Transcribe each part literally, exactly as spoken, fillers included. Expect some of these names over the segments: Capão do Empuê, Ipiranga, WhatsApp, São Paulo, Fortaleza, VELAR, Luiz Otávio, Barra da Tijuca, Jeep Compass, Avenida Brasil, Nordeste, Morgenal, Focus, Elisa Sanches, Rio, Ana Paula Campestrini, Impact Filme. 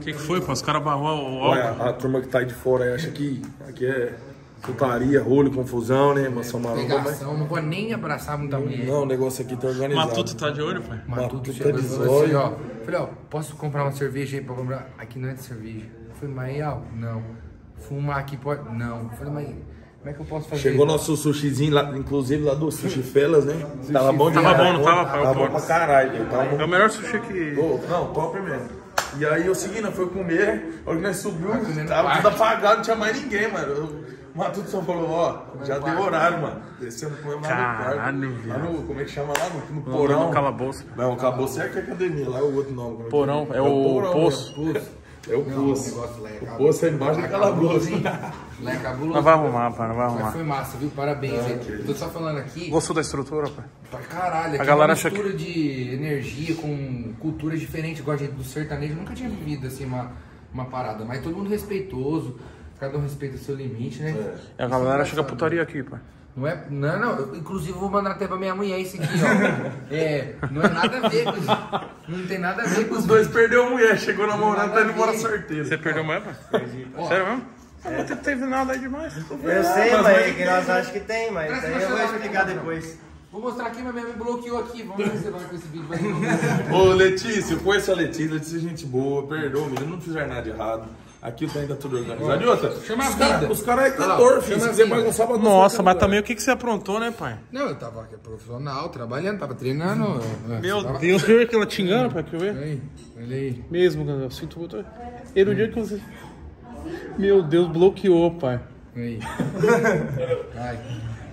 O que, que foi, pô? Os caras barrou o a, a turma que tá aí de fora aí acha que aqui é putaria, rolo, confusão, né? Mansão maluca, mas... Não vou nem abraçar muita mulher. Não, o negócio aqui tá organizado. Matuto tá de olho, pai? Matuto, Matuto tá de olho. Ó, falei, ó, posso comprar uma cerveja aí pra comprar? Aqui não é de cerveja. Eu falei, mas é algo? Não. Fumar aqui pode? Não. Eu falei, mas... Como é que eu posso fazer? Chegou nosso sushizinho, lá, inclusive lá do Sushi Felas, né? Sushi tava bom demais. Tava bom, não tava? Tava bom pra caralho. É o melhor sushi que... Oh, não, top mesmo. E aí eu segui, não foi comer, a hora que nós subiu, tava tudo apagado, não tinha mais ninguém, mano. O Matuto só falou, ó, já deu horário, mano. Descendo, comemos lá no quarto. Lá no, como é que chama lá? No, no porão. No calabouço. Não, o calabouço é aqui a academia, lá é o outro nome. Porão, é o poço. É o poço. O poço é embaixo do calabouço. Não vai arrumar, pai, não vai arrumar. Mas foi massa, viu? Parabéns, velho. Okay. Tô só falando aqui... Gostou da estrutura, pai? Pra caralho. Aqui a galera é uma mistura acha que... de energia com culturas diferentes, igual a gente do sertanejo. Nunca tinha vivido, assim, uma, uma parada. Mas todo mundo respeitoso, cada um respeita o seu limite, né? É. E a galera acha que é putaria aqui, pai. Não é... Não, não. Eu, inclusive, vou mandar até pra minha mulher esse aqui, ó. É... Não é nada a ver com isso. Não tem nada a ver com isso. Os dois perderam a mulher. Chegou na namorada, tá indo embora sorteio. Você perdeu a mulher, pai? Perdi. Sério mesmo? É. Não teve nada aí demais. Eu sei, mas é que nós achamos que tem, mas aí eu vou explicar depois. Vou mostrar aqui, mas minha mãe bloqueou aqui. Vamos ver se você vai com esse vídeo. Ô, Letícia, eu conheço a Letícia. Letícia é gente boa, perdoa, menino, não fizer nada de errado. Aqui tá ainda tudo organizado. E outra, chama os caras cara é cantor, filho. Se quiser bagunçar, bagunçar. Nossa, mas também o que, que você aprontou, né, pai? Não, eu tava aqui profissional, trabalhando, tava treinando. Hum. Eu, Meu tava... Deus, viu aquela tingana, pai? Quer ver? Olha aí, olha aí. Mesmo, cara, eu sinto muito. Era o dia que você. Meu Deus, bloqueou, pai. Aí.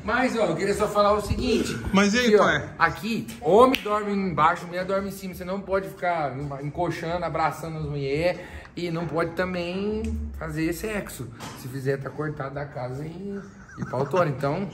Mas, ó, eu queria só falar o seguinte. Mas e aí, que, pai? Ó, aqui, homem dorme embaixo, mulher dorme em cima. Você não pode ficar encoxando, abraçando as mulheres. E não pode também fazer sexo. Se fizer, tá cortado da casa e, e pautora. Então...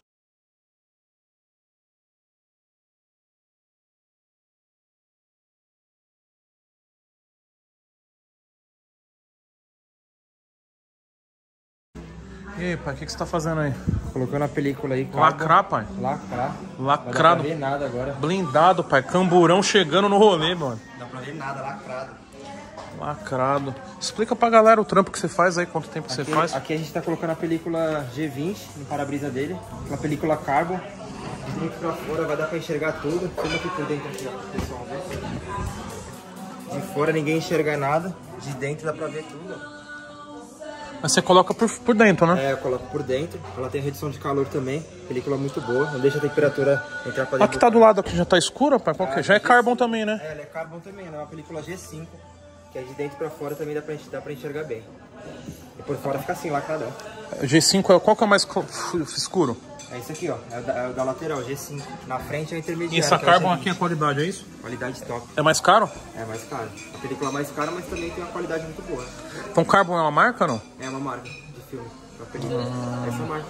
E pai, o que, que você tá fazendo aí? Colocando a película aí, cara. Lacrar, pai. Lacrar. Lacrado. Não dá pra ver nada agora. Blindado, pai. Camburão chegando no rolê, mano. Não dá pra ver nada, lacrado. Lacrado. Explica pra galera o trampo que você faz aí, quanto tempo que aqui, você faz. Aqui a gente tá colocando a película G vinte no para-brisa dele. Uma película carbo. Desliga pra fora, vai dar pra enxergar tudo. Tudo aqui por dentro aqui, ó, pessoal. De fora ninguém enxerga nada. De dentro dá pra ver tudo, ó. Mas você coloca por, por dentro, né? É, eu coloco por dentro. Ela tem redução de calor também. Película muito boa. Não deixa a temperatura entrar pra dentro. A que tá do lado aqui já tá escura, pai? Qual que é? Já é carbon também, né? É, ela é carbon também. Ela é uma película G cinco. Que é de dentro pra fora também dá pra, dá pra enxergar bem. E por fora fica assim, lacradão. G cinco, qual que é o mais escuro? É isso aqui, ó. É o da, é o da lateral, G cinco. Na frente é a intermediária. E essa carbon é aqui é qualidade, é isso? Qualidade top. É mais caro? É mais caro. A película é mais cara, mas também tem uma qualidade muito boa. Então carbon é uma marca ou não? É uma marca de filme. Hum. Essa é uma marca.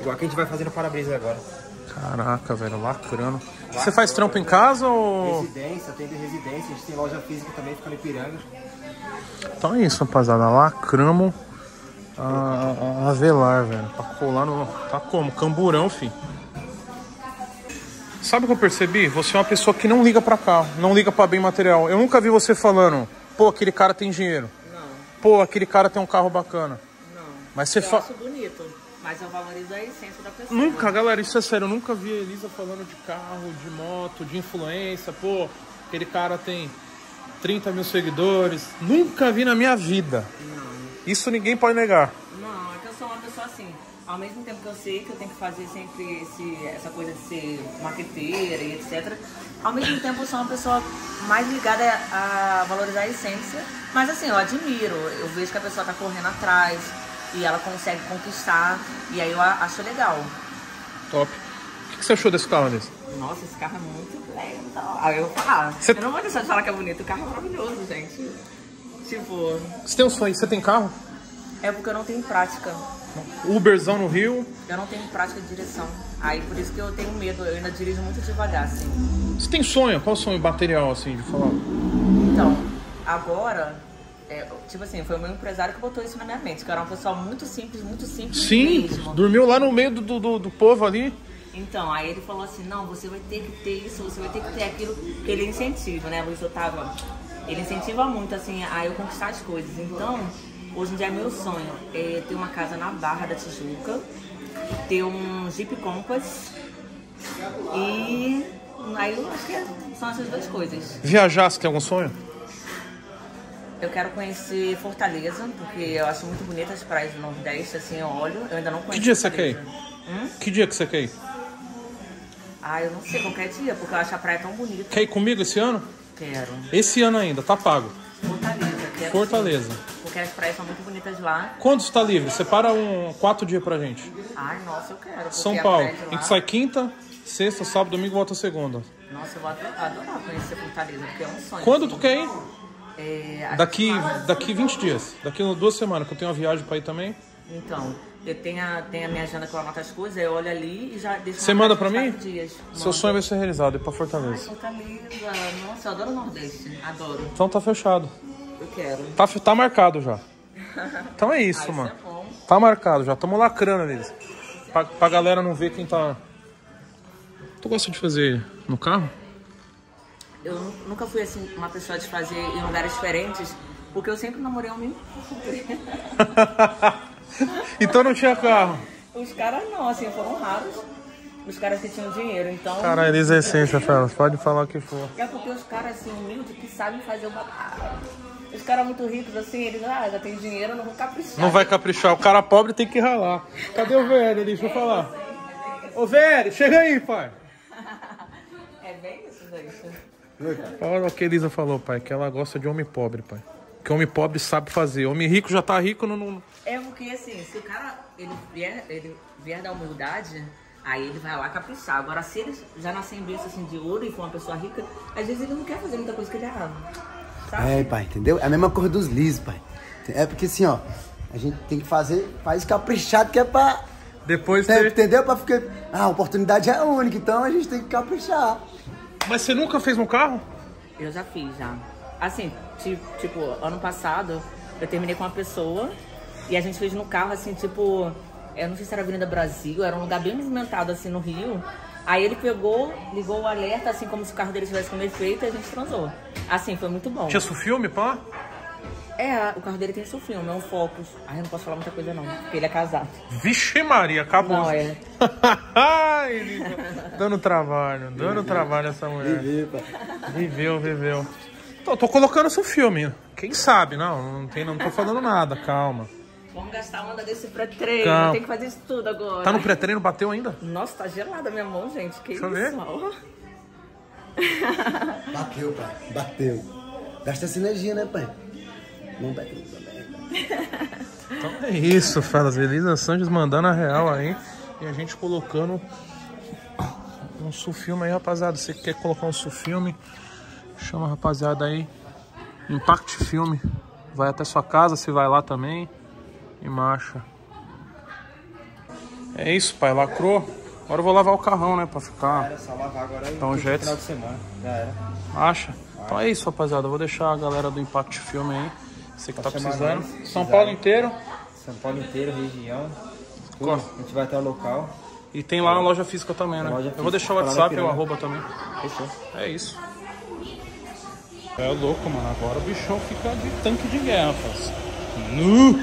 Igual que a gente vai fazer no para-brisa agora. Caraca, velho, lacrando. Lacra, você faz trampo em casa ou... Residência, atende residência. A gente tem loja física também, fica no Ipiranga. Então é isso, rapaziada. Lacramos. A, a, a velar, velho. Pra colar no... Tá como? Camburão, fi. Sabe o que eu percebi? Você é uma pessoa que não liga pra carro. Não liga pra bem material. Eu nunca vi você falando, pô, aquele cara tem dinheiro. Não. Pô, aquele cara tem um carro bacana. Não. Mas você fala... Eu acho bonito. Mas eu valorizo a essência da pessoa. Nunca, galera. Isso é sério. Eu nunca vi a Elisa falando de carro, de moto, de influência. Pô, aquele cara tem trinta mil seguidores. Nunca vi na minha vida. Não. Isso ninguém pode negar. Não, é que eu sou uma pessoa assim. Ao mesmo tempo que eu sei que eu tenho que fazer sempre esse, essa coisa de ser marqueteira e etcétera. Ao mesmo tempo eu sou uma pessoa mais ligada a valorizar a essência. Mas assim, eu admiro. Eu vejo que a pessoa tá correndo atrás e ela consegue conquistar. E aí eu acho legal. Top. O que você achou desse carro, Andressa? Nossa, esse carro é muito lento. Aí eu vou falar. Cê... Eu não vou deixar de falar que é bonito. O carro é maravilhoso, gente. Tipo... Você tem um sonho? Você tem carro? É porque eu não tenho prática. Uberzão no Rio? Eu não tenho prática de direção. Aí por isso que eu tenho medo. Eu ainda dirijo muito devagar, assim. Você tem sonho? Qual sonho material, assim, de falar? Então, agora... É, tipo assim, foi o meu empresário que botou isso na minha mente. Que eu era uma pessoa muito simples, muito simples Sim, mesmo. Dormiu lá no meio do, do, do povo ali. Então, aí ele falou assim, não, você vai ter que ter isso, você vai ter que ter aquilo. Ele incentiva, né? Luiz Otávio... ele incentiva muito, assim, a eu conquistar as coisas. Então, hoje em dia, meu sonho é ter uma casa na Barra da Tijuca, ter um Jeep Compass e... aí eu acho que são essas duas coisas. Viajar, você tem algum sonho? Eu quero conhecer Fortaleza, porque eu acho muito bonitas as praias do Nordeste, assim, eu olho, eu ainda não conheço. Que dia Fortaleza. Você quer ir? Hum? Que dia que você quer ir? Ah, eu não sei, qualquer dia, porque eu acho a praia tão bonita. Quer ir comigo esse ano? Quero. Esse ano ainda, tá pago. Fortaleza, quero. Fortaleza. Sim, porque as praias são muito bonitas lá. Quando você tá livre? Separa um, quatro dias pra gente. Ai, nossa, eu quero. São Paulo, a gente sai quinta, sexta, sábado, domingo, volta segunda. Nossa, eu vou adorar conhecer Fortaleza, porque é um sonho. Quando assim, tu quer ir? É, daqui, daqui vinte dias, daqui duas semanas, que eu tenho uma viagem pra ir também. Então, eu tenho a, tenho a minha agenda que eu anoto as coisas, eu olho ali e já deixo. Você manda pra mim? Dias. Seu sonho vai ser realizado, ir pra Fortaleza. Ai, Fortaleza, nossa, eu adoro o Nordeste, adoro. Então tá fechado. Eu quero. Tá, tá marcado já. Então é isso, ai, mano. Isso é bom. Tá marcado já, tamo lacrando eles. Pra, pra galera não ver quem tá... Tu gosta de fazer no carro? Eu nunca fui assim uma pessoa de fazer em lugares diferentes, porque eu sempre namorei um menino. Então não tinha carro? Os caras não, assim, foram raros. Os caras que tinham dinheiro, então... Cara, eles é essência, Fela, pode falar o que for. É porque os caras, assim, humildes, que sabem fazer o babado. Os caras muito ricos, assim, eles, ah, já tem dinheiro, eu não vou caprichar. Não vai caprichar, o cara pobre tem que ralar. Cadê o velho? Deixa eu falar. Ô, velho, chega aí, pai. É bem isso, gente. Olha o que a Elisa falou, pai, que ela gosta de homem pobre, pai. Que homem pobre sabe fazer. Homem rico já tá rico, não... não... É porque, assim, se o cara ele vier, ele vier da humildade, aí ele vai lá caprichar. Agora, se ele já nascer em berço, assim, de ouro e for uma pessoa rica, às vezes ele não quer fazer muita coisa que ele ama, sabe? É, pai, entendeu? É a mesma coisa dos lisos, pai. É porque, assim, ó, a gente tem que fazer, faz caprichado que é pra... Depois você... Entendeu? Pra ficar... Ah, a oportunidade é única, então a gente tem que caprichar. Mas você nunca fez um carro? Eu já fiz, já. Assim, tipo, ano passado, eu terminei com uma pessoa e a gente fez no carro, assim, tipo... Eu não sei se era Avenida Brasil, era um lugar bem movimentado, assim, no Rio. Aí ele pegou, ligou o alerta, assim, como se o carro dele tivesse com defeito e a gente transou. Assim, foi muito bom. Tinha sufilme, pá? É, o carro dele tem sufilme, é um Focus. Ai, eu não posso falar muita coisa, não, porque ele é casado. Vixe Maria, acabou. Não, é... Dando trabalho, dando viveu. trabalho essa mulher. Viveu, viveu, viveu. Tô, tô colocando seu filme. Quem sabe, não, não, tem, não tô falando nada, calma. Vamos gastar uma desse pré-treino, tem que fazer isso tudo agora. Tá no pré-treino, bateu ainda? Nossa, tá gelada minha mão, gente, que Deixa isso. Eu ver. Bateu, pai, bateu. Gasta sinergia, né, pai? Não bateu também. Então é isso, Felas. Elisa Sanches mandando a real aí. E a gente colocando um sufilme aí, rapaziada. Você que quer colocar um sufilme, chama a rapaziada aí. Impact Filme. Vai até sua casa, você vai lá também. E marcha. É isso, pai. Lacrou. Agora eu vou lavar o carrão, né? Pra ficar. Era só lavar agora aí. Então, jet. Final de semana. Já era. Acha? Então é isso, rapaziada. Eu vou deixar a galera do Impact Filme aí. Você que tá precisando. Nós, São Paulo inteiro. São Paulo inteiro, região. Claro. A gente vai até o local. E tem lá na loja física também, né? Física, eu vou deixar o WhatsApp e o arroba também. Fechou. É isso. É louco, mano. Agora o bichão fica de tanque de guerra, faz. Nu!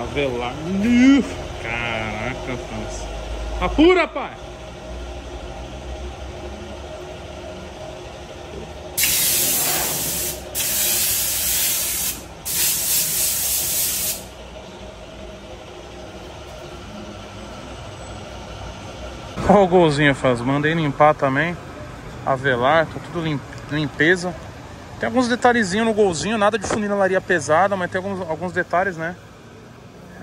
Avelar. Nu! Caraca, faz. Apura, pai! Olha o golzinho, faz. Mandei limpar também. Avelar, tá tudo lim... limpeza. Tem alguns detalhezinhos no golzinho, nada de funilaria pesada, mas tem alguns, alguns detalhes, né?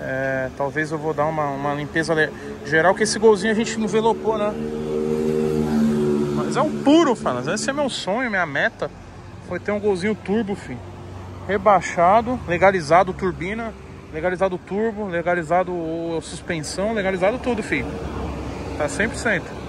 É, talvez eu vou dar uma, uma limpeza geral, que esse golzinho a gente envelopou, né? Mas é um puro, faz. Esse é meu sonho, minha meta. Foi ter um golzinho turbo, filho. Rebaixado, legalizado turbina, legalizado turbo, legalizado suspensão, legalizado tudo, filho. Tá cem por cento.